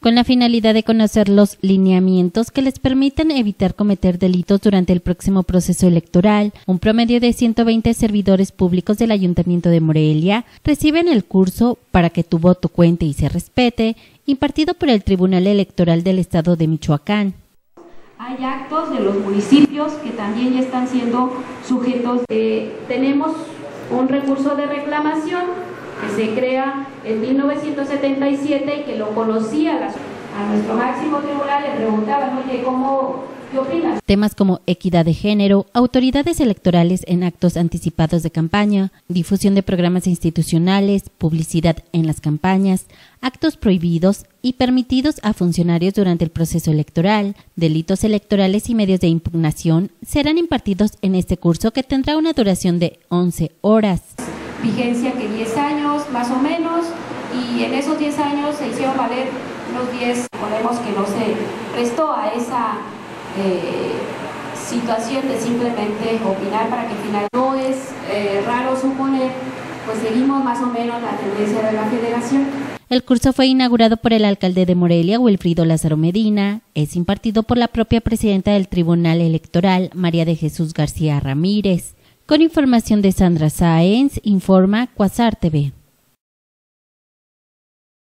con la finalidad de conocer los lineamientos que les permitan evitar cometer delitos durante el próximo proceso electoral. Un promedio de 120 servidores públicos del Ayuntamiento de Morelia reciben el curso Para que tu voto cuente y se respete, impartido por el Tribunal Electoral del Estado de Michoacán. Hay actos de los municipios que también ya están siendo sujetos. Tenemos un recurso de reclamación que se crea en 1977 y que lo conocía a nuestro máximo tribunal, le preguntaban, oye, ¿qué opinas? Temas como equidad de género, autoridades electorales en actos anticipados de campaña, difusión de programas institucionales, publicidad en las campañas, actos prohibidos y permitidos a funcionarios durante el proceso electoral, delitos electorales y medios de impugnación serán impartidos en este curso que tendrá una duración de 11 horas. Vigencia que 10 años más o menos, y en esos 10 años se hicieron valer los 10, ponemos que no se prestó a esa situación de simplemente opinar para que finalmente no es raro suponer, pues seguimos más o menos la tendencia de la federación. El curso fue inaugurado por el alcalde de Morelia, Wilfrido Lázaro Medina. Es impartido por la propia presidenta del Tribunal Electoral, María de Jesús García Ramírez. Con información de Sandra Sáenz, informa Cuasar TV.